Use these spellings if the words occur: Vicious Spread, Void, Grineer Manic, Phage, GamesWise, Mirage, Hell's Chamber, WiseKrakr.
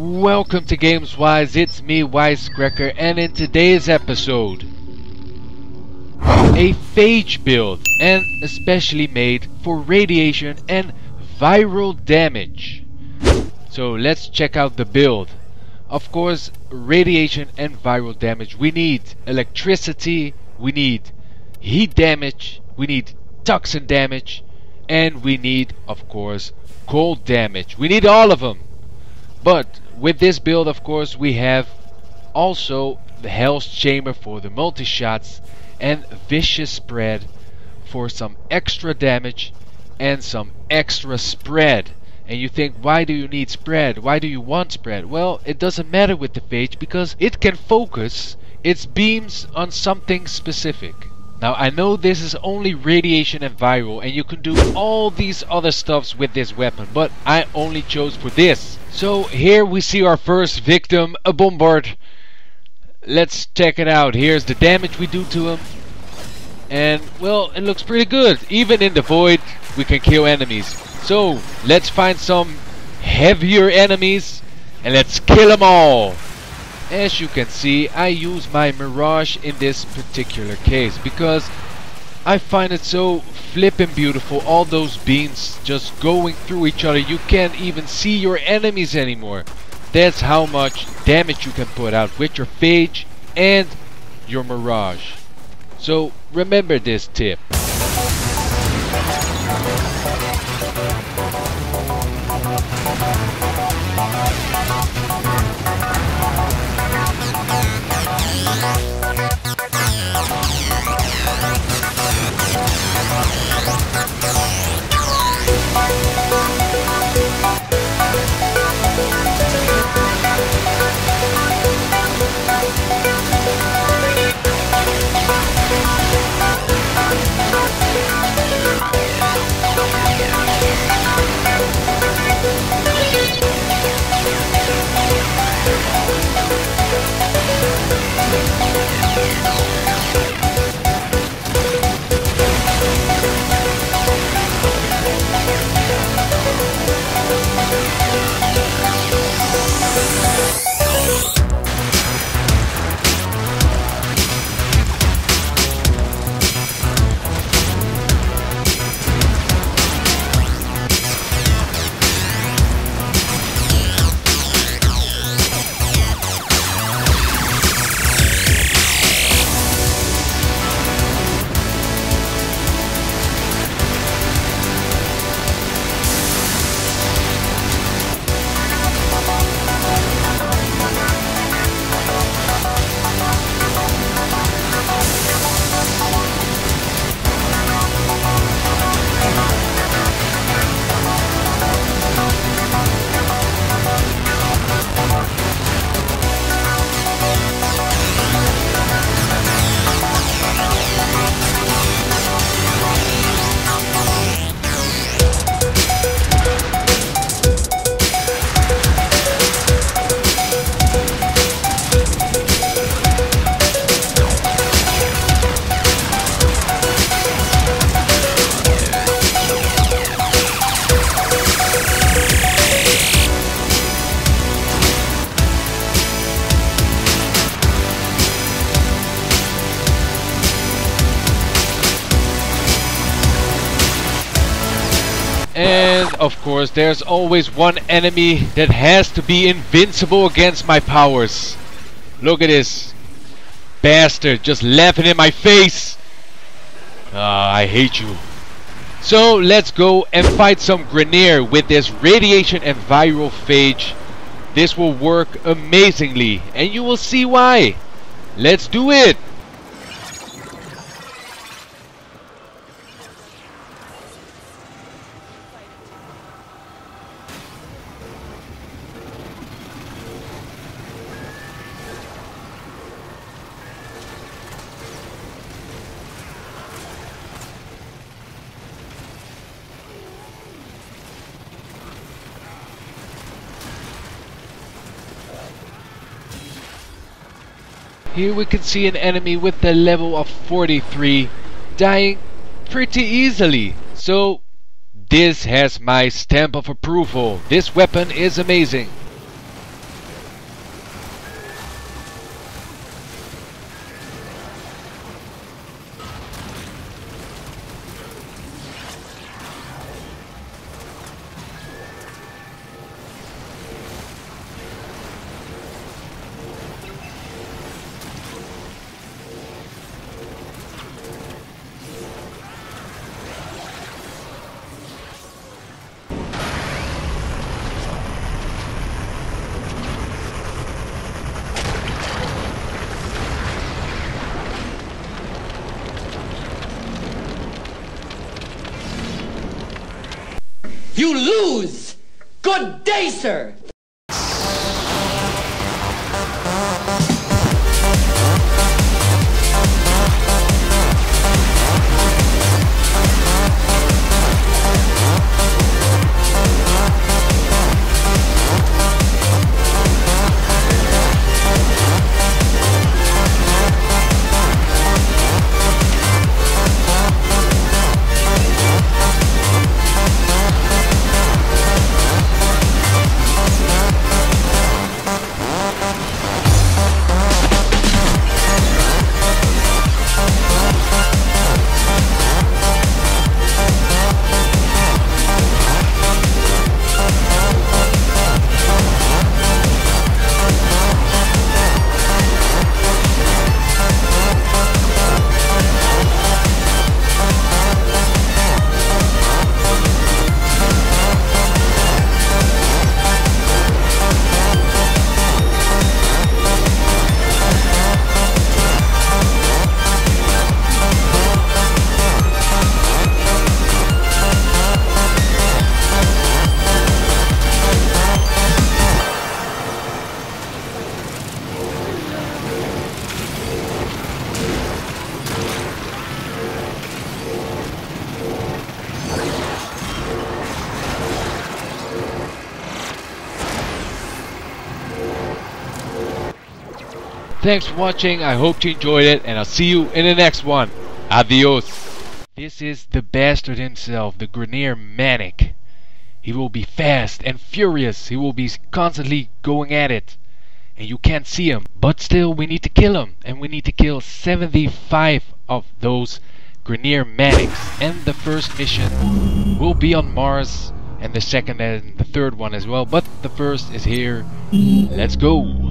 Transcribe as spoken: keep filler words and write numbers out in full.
Welcome to GamesWise, it's me, WiseKrakr, and in today's episode, a Phage build, and especially made for radiation and viral damage. So let's check out the build. Of course, radiation and viral damage, we need electricity, we need heat damage, we need toxin damage, and we need, of course, cold damage. We need all of them. But with this build, of course, we have also the Hell's Chamber for the multi-shots and Vicious Spread for some extra damage and some extra spread. And you think, why do you need spread? Why do you want spread? Well, it doesn't matter with the Phage because it can focus its beams on something specific. Now, I know this is only radiation and viral, and you can do all these other stuffs with this weapon, but I only chose for this. So here we see our first victim, a bombard. Let's check it out. Here's the damage we do to him. And, well, it looks pretty good. Even in the void, we can kill enemies. So, let's find some heavier enemies, and let's kill them all. As you can see, I use my Mirage in this particular case because I find it so flippin' beautiful, all those beams just going through each other. You can't even see your enemies anymore. That's how much damage you can put out with your Phage and your Mirage. So remember this tip. And of course, there's always one enemy that has to be invincible against my powers. Look at this bastard just laughing in my face. Ah, I hate you. So let's go and fight some Grineer with this radiation and viral Phage. This will work amazingly, and you will see why. Let's do it. Here we can see an enemy with the level of forty-three dying pretty easily. So this has my stamp of approval. This weapon is amazing. You lose! Good day, sir! Thanks for watching, I hope you enjoyed it, and I'll see you in the next one. Adios. This is the bastard himself, the Grineer Manic. He will be fast and furious, he will be constantly going at it, and you can't see him. But still, we need to kill him, and we need to kill seventy-five of those Grineer Manics. And the first mission will be on Mars, and the second and the third one as well, but the first is here. Let's go.